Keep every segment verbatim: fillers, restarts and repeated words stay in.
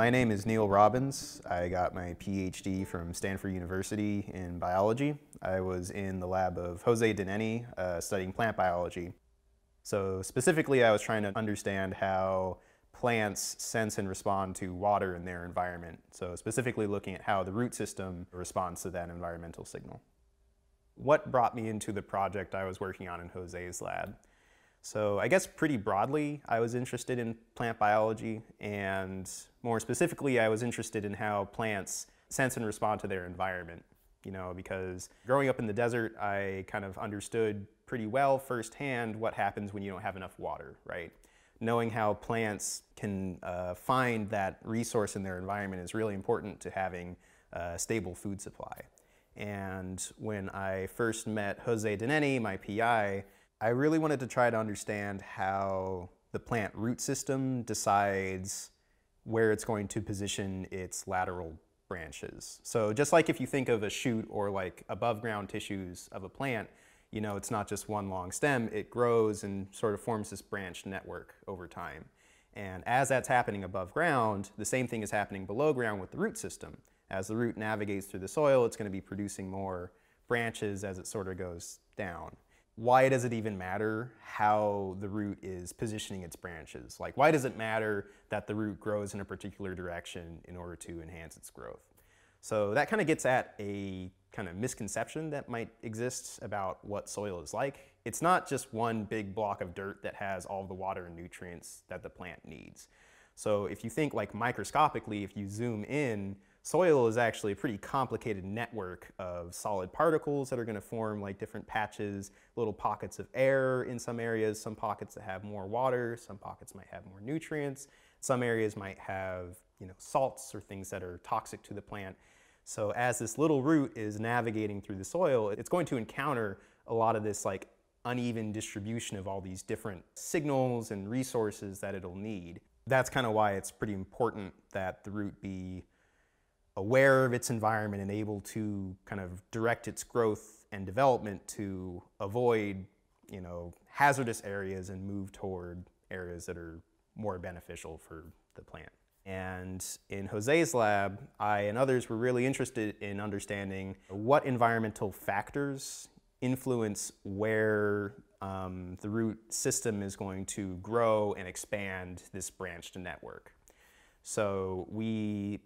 My name is Neil Robbins. I got my P H D from Stanford University in biology. I was in the lab of Jose Dinneny uh, studying plant biology. So specifically, I was trying to understand how plants sense and respond to water in their environment. So specifically looking at how the root system responds to that environmental signal. What brought me into the project I was working on in Jose's lab? So I guess pretty broadly, I was interested in plant biology, and more specifically, I was interested in how plants sense and respond to their environment. You know, because growing up in the desert, I kind of understood pretty well firsthand what happens when you don't have enough water, right? Knowing how plants can uh, find that resource in their environment is really important to having a stable food supply. And when I first met Jose Dinneny, my P I, I really wanted to try to understand how the plant root system decides where it's going to position its lateral branches. So just like if you think of a shoot or like above ground tissues of a plant, you know, it's not just one long stem, it grows and sort of forms this branch network over time. And as that's happening above ground, the same thing is happening below ground with the root system. As the root navigates through the soil, it's going to be producing more branches as it sort of goes down. Why does it even matter how the root is positioning its branches? Like, why does it matter that the root grows in a particular direction in order to enhance its growth? So that kind of gets at a kind of misconception that might exist about what soil is like. It's not just one big block of dirt that has all the water and nutrients that the plant needs. So if you think like microscopically, if you zoom in, soil is actually a pretty complicated network of solid particles that are going to form like different patches, little pockets of air in some areas, some pockets that have more water, some pockets might have more nutrients, some areas might have, you know, salts or things that are toxic to the plant. So as this little root is navigating through the soil, it's going to encounter a lot of this like uneven distribution of all these different signals and resources that it'll need. That's kind of why it's pretty important that the root be aware of its environment and able to kind of direct its growth and development to avoid, you know, hazardous areas and move toward areas that are more beneficial for the plant. And in Jose's lab, I and others were really interested in understanding what environmental factors influence where um, the root system is going to grow and expand this branched network. So we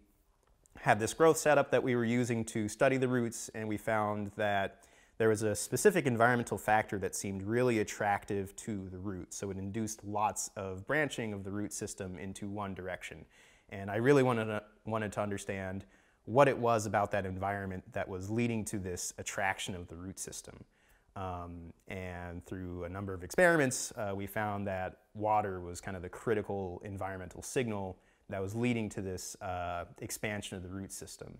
had this growth setup that we were using to study the roots, and we found that there was a specific environmental factor that seemed really attractive to the root. So it induced lots of branching of the root system into one direction. And I really wanted to, wanted to understand what it was about that environment that was leading to this attraction of the root system. Um, and through a number of experiments, uh, we found that water was kind of the critical environmental signal that was leading to this uh, expansion of the root system.